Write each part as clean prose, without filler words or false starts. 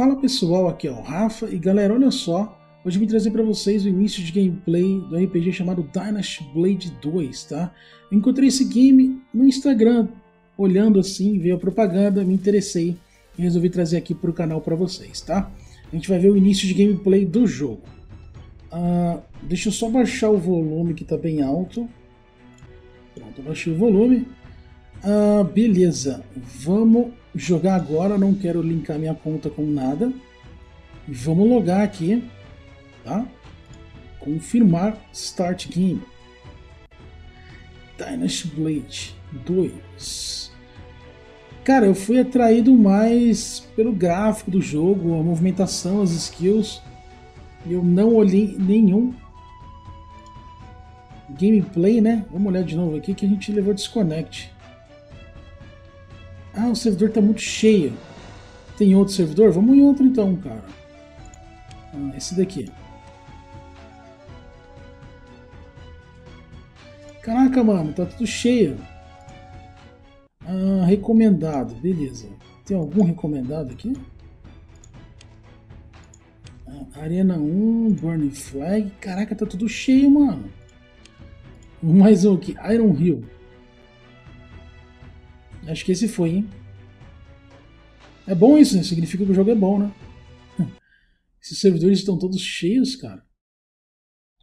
Fala pessoal, aqui é o Rafa e galera, olha só, hoje eu vim trazer para vocês o início de gameplay do RPG chamado Dynasty Blade 2, tá? Eu encontrei esse game no Instagram, olhando assim, veio a propaganda, me interessei e resolvi trazer aqui para o canal para vocês, tá? A gente vai ver o início de gameplay do jogo. Deixa eu só baixar o volume que tá bem alto. Pronto, baixei o volume. Beleza, vamos jogar agora, não quero linkar minha conta com nada. Vamos logar aqui, tá? Confirmar Start Game. Dynasty Blade 2. Cara, eu fui atraído mais pelo gráfico do jogo, a movimentação, as skills. Eu não olhei nenhum gameplay, né? Vamos olhar de novo aqui que a gente levou disconnect. Ah, o servidor tá muito cheio. Tem outro servidor? Vamos em outro então, cara. Esse daqui. Caraca, mano, tá tudo cheio. Recomendado, beleza. Tem algum recomendado aqui? Arena 1, Burning Flag. Caraca, tá tudo cheio, mano. Mais um aqui, Iron Hill. Acho que esse foi, hein? É bom isso, né? Significa que o jogo é bom, né? Esses servidores estão todos cheios, cara.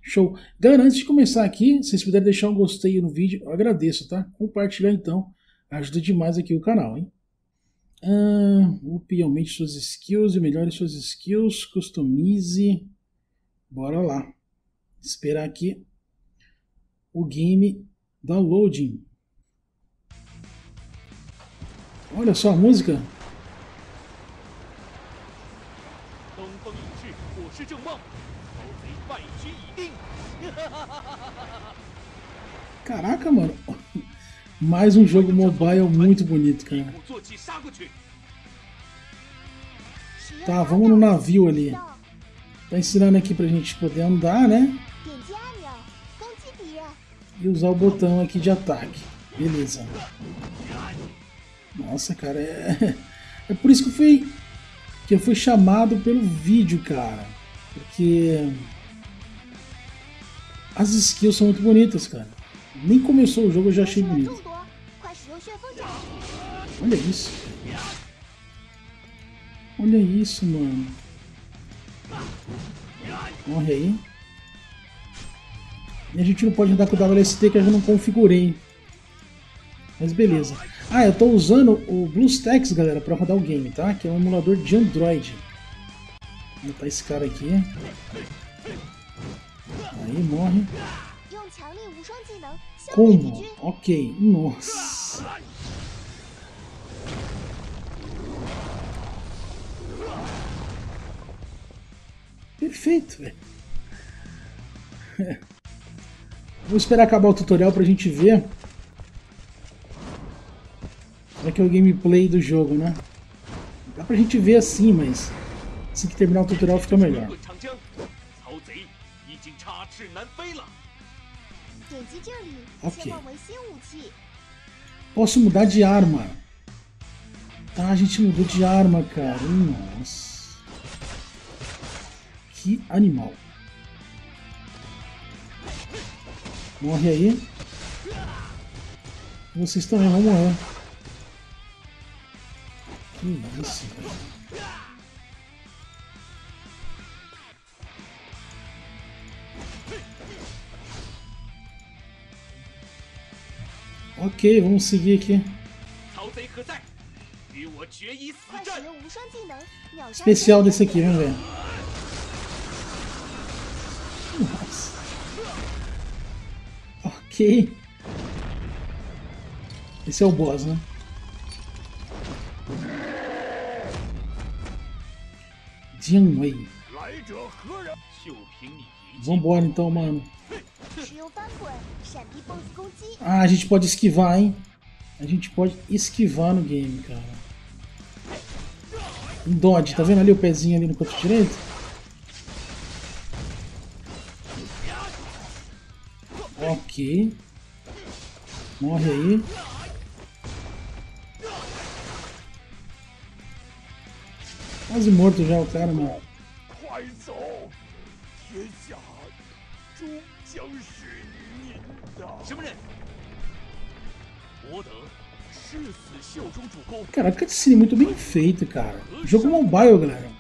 Show. Galera, antes de começar aqui, se vocês puderem deixar um gostei no vídeo, eu agradeço, tá? Compartilhar, então. Ajuda demais aqui o canal, hein? Aumente suas skills e melhore suas skills. Customize. Bora lá. Esperar aqui o game downloading. Olha só a música. Caraca, mano. Mais um jogo mobile muito bonito, cara. Tá, vamos no navio ali. Tá ensinando aqui pra gente poder andar, né? E usar o botão aqui de ataque. Beleza. Nossa, cara, é por isso que eu fui chamado pelo vídeo, cara. Porque as skills são muito bonitas, cara. Nem começou o jogo eu já achei bonito. Olha isso. Olha isso, mano. Morre aí. E a gente não pode andar com o WST que eu já não configurei. Mas beleza. Ah, eu estou usando o Bluestacks, galera, para rodar o game, tá? Que é um emulador de Android. Vou botar esse cara aqui. Aí, morre. Combo. Ok. Nossa. Perfeito, velho. Vou esperar acabar o tutorial pra gente ver. Que é o gameplay do jogo, né? Dá pra gente ver assim, mas assim que terminar o tutorial fica melhor. Ok. Posso mudar de arma. Tá, a gente mudou de arma, cara. Nossa. Que animal. Morre aí. Vocês também vão morrer. Que isso, cara. Ok, vamos seguir aqui. Especial desse aqui, vamos ver. Nossa. Ok. Esse é o boss, né? Vambora então, mano. Ah, a gente pode esquivar, hein? A gente pode esquivar no game, cara. Um dodge, tá vendo ali o pezinho ali no canto direito? Ok. Morre aí. Quase morto já o cara, mano. Cara, cutscene muito bem feita, cara. Jogo mobile, galera.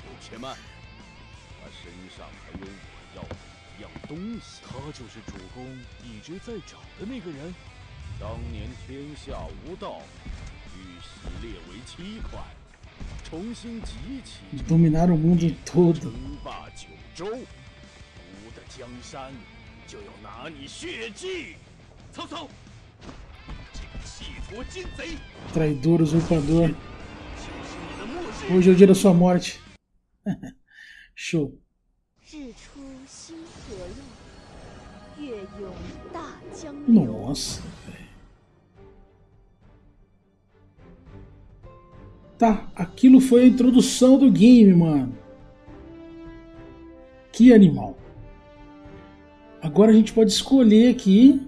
Dominaram o mundo todo. Traidor, usurpador. Hoje é o dia da sua morte. Show. Nossa, velho. Tá, aquilo foi a introdução do game, mano. Que animal. Agora a gente pode escolher aqui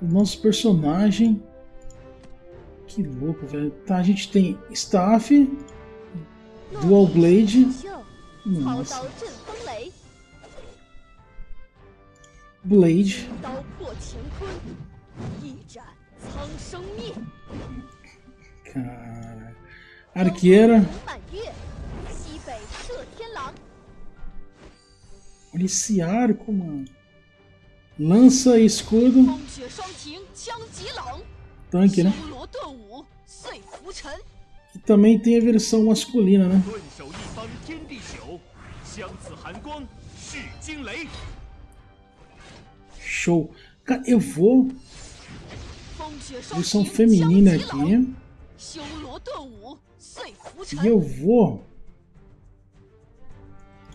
o nosso personagem. Que louco, velho. Tá, a gente tem staff, dual blade. Nossa. Blade. Cara. Arqueira. Olha esse arco, mano. Lança e escudo. Tanque, né? E também tem a versão masculina, né? Show. Cara, eu vou... versão feminina aqui. E eu vou...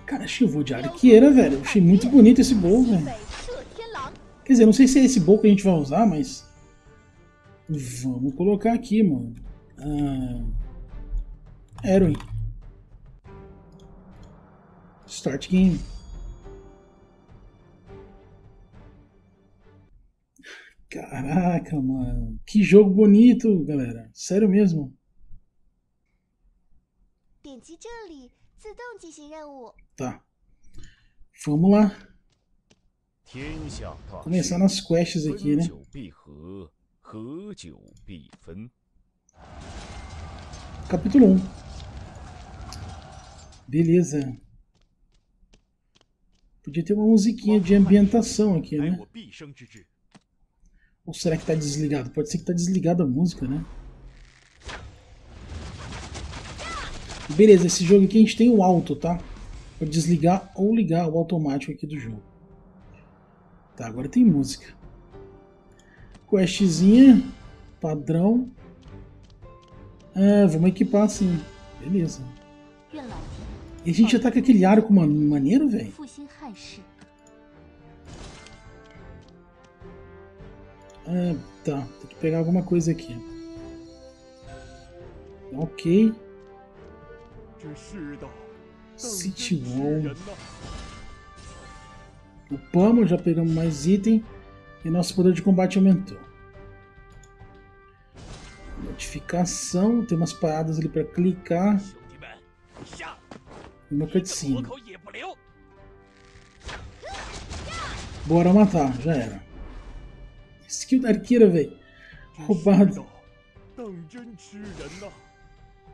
Cara, acho que eu vou de arqueira, velho. Achei muito bonito esse bow, velho. Quer dizer, não sei se é esse bow que a gente vai usar, mas... vamos colocar aqui, mano. Heroine. Start game. Caraca, mano. Que jogo bonito, galera. Sério mesmo. Tá. Vamos lá. Começar nas quests aqui, né? Capítulo 1. Beleza. Podia ter uma musiquinha de ambientação aqui, né? Ou será que tá desligado? Pode ser que tá desligada a música, né? Beleza, esse jogo aqui a gente tem o auto, tá? Pode desligar ou ligar o automático aqui do jogo. Tá, agora tem música. Questzinha, padrão. Ah, vamos equipar assim. Beleza. E a gente ataca aquele arco, mano. Maneiro, velho. Ah, tá. Tem que pegar alguma coisa aqui. Ok. City Wall. Upamos, já pegamos mais item. E nosso poder de combate aumentou. Notificação. Tem umas paradas ali pra clicar. E uma cutscene. Bora matar, já era. Skill da arqueira, velho. Roubado.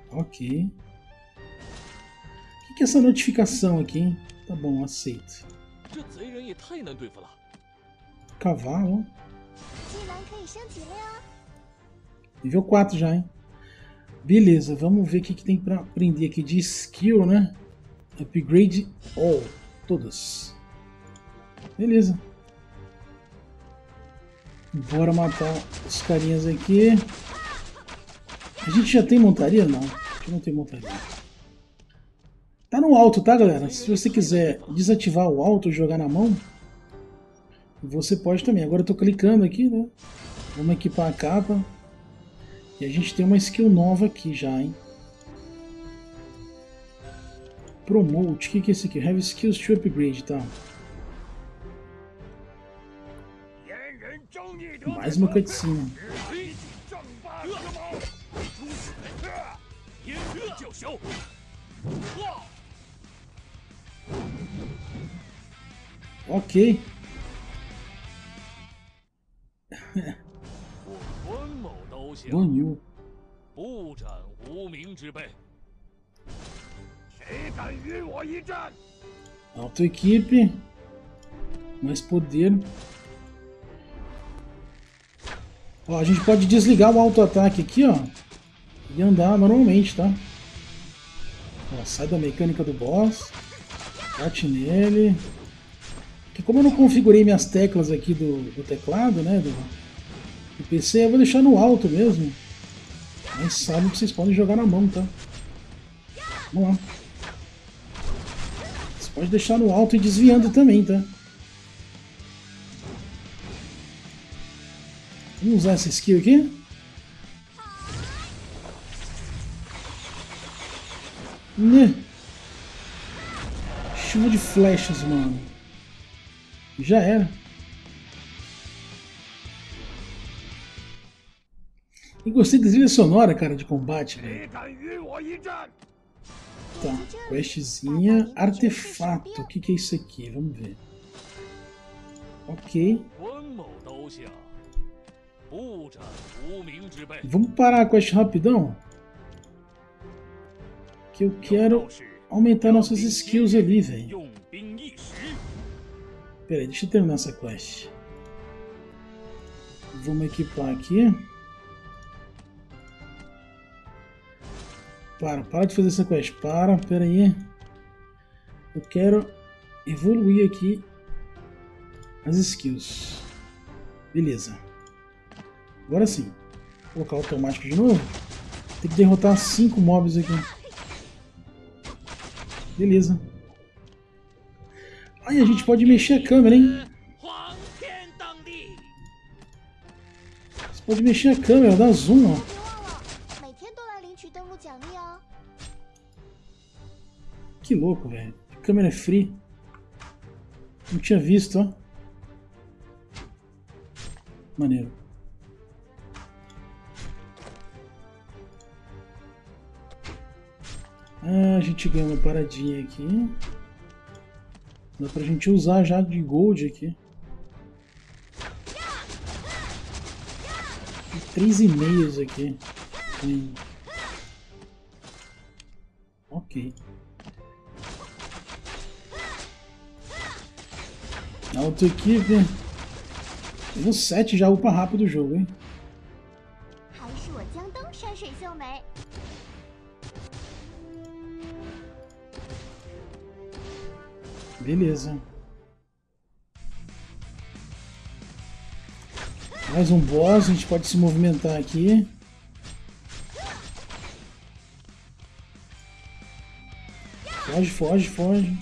Ok. Que é essa notificação aqui, hein? Tá bom, aceito. Cavalo. Nível 4 já, hein? Beleza, vamos ver o que, que tem pra aprender aqui de skill, né? Upgrade all. Todas. Beleza. Bora matar os carinhas aqui. A gente já tem montaria? Não, a gente não tem montaria. Tá no alto, tá, galera? Se você quiser desativar o alto e jogar na mão, você pode também. Agora eu tô clicando aqui, né? Vamos equipar a capa. E a gente tem uma skill nova aqui já, hein? Promote. O que é esse aqui? Have skills to upgrade, tá? Mais uma cutscene. Ok. Baniu. Alta equipe. Mais poder. Ó, a gente pode desligar o auto-ataque aqui, ó. E andar normalmente, tá? Ó, sai da mecânica do boss. Bate nele. Porque como eu não configurei minhas teclas aqui do teclado, né? Do PC, eu vou deixar no alto mesmo. Mas sabem que vocês podem jogar na mão, tá? Vamos lá. Você pode deixar no alto e desviando também, tá? Vamos usar essa skill aqui. Né? Chuva de flechas, mano. Já era. E gostei da trilha sonora, cara, de combate, velho. Tá, questzinha, artefato. O que que é isso aqui? Vamos ver. Ok. Vamos parar a quest rapidão? Que eu quero aumentar nossas skills ali, velho. Pera aí, deixa eu terminar essa quest. Vamos equipar aqui. Para de fazer essa quest. Pera aí. Eu quero evoluir aqui as skills. Beleza. Agora sim, vou colocar automático de novo. Tem que derrotar 5 mobs aqui. Beleza. Aí a gente pode mexer a câmera, hein? Você pode mexer a câmera, dá zoom, ó. Que louco, velho. A câmera é free. Não tinha visto, ó. Maneiro. Ah, a gente ganha uma paradinha aqui. Dá pra gente usar já de gold aqui. 3,5 aqui. Ok. Auto equipe. Temos 7 já, upa rápido o jogo, hein? Beleza. Mais um boss, a gente pode se movimentar aqui. Foge, foge, foge.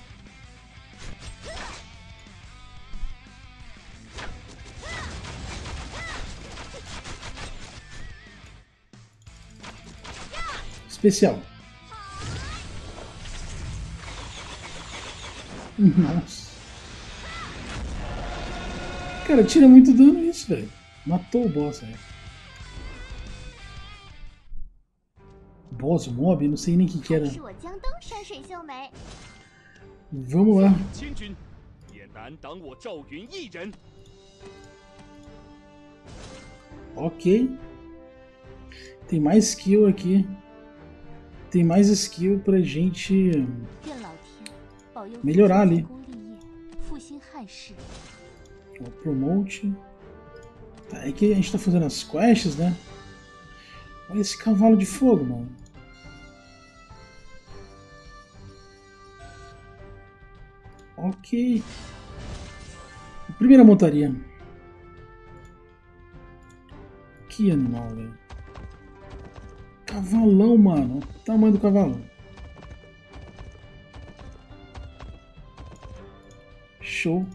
Especial. Nossa. Cara, tira muito dano isso, velho. Matou o boss, velho. Boss, mob, não sei nem o que era. Vamos lá. Ok. Tem mais skill aqui. Tem mais skill pra gente... melhorar ali. Ó, promote. Tá, é que a gente tá fazendo as quests, né? Olha esse cavalo de fogo, mano. Ok. Primeira montaria. Que animal, velho. Cavalão, mano. O tamanho do cavalo. Show.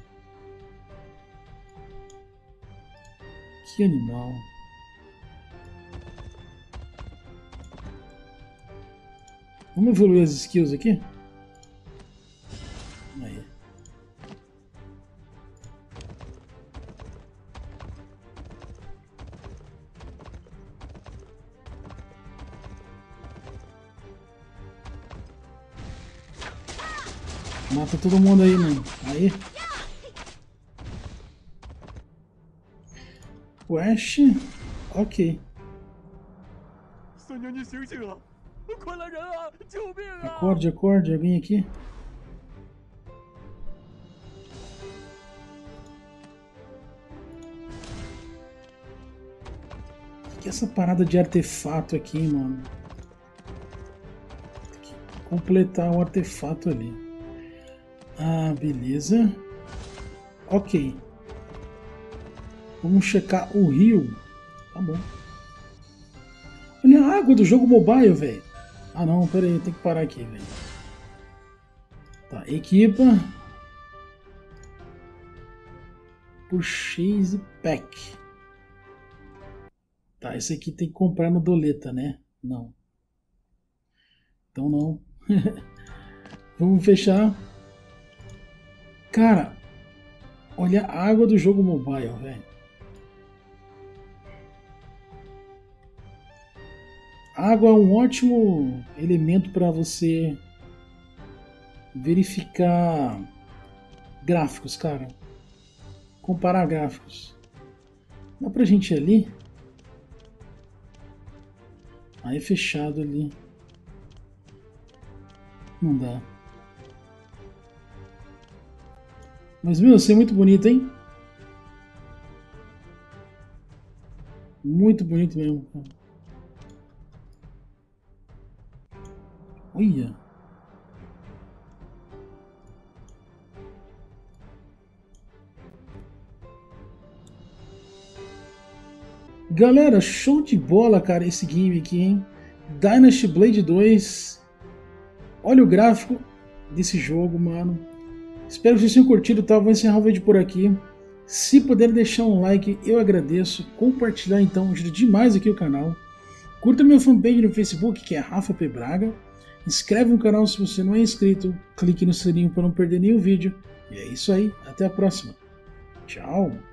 Que animal. Vamos evoluir as skills aqui? Aí. Mata todo mundo aí, mano. Aí. O Ash. Ok. Acorde, acorde. Alguém aqui? O que é essa parada de artefato aqui, mano? Tem que completar o artefato ali. Ah, beleza. Ok. Vamos checar o rio. Tá bom. Olha a água do jogo mobile, velho. Ah não, pera aí, tem que parar aqui, velho. Tá, equipa. Purchase Pack. Tá, esse aqui tem que comprar no Doleta, né? Não. Então não. Vamos fechar. Cara, olha a água do jogo mobile, velho. Água é um ótimo elemento para você verificar gráficos, cara. Comparar gráficos. Dá pra gente ir ali? Aí é fechado ali. Não dá. Mas, meu, isso é muito bonito, hein? Muito bonito mesmo, cara. Olha. Galera, show de bola, cara, esse game aqui, hein? Dynasty Blade 2. Olha o gráfico desse jogo, mano. Espero que vocês tenham curtido, tá? Vou encerrar o vídeo por aqui. Se puder deixar um like, eu agradeço. Compartilhar, então, ajuda demais aqui o canal. Curta minha fanpage no Facebook, que é Rafa P. Braga. Inscreve no canal se você não é inscrito, clique no sininho para não perder nenhum vídeo. E é isso aí, até a próxima. Tchau!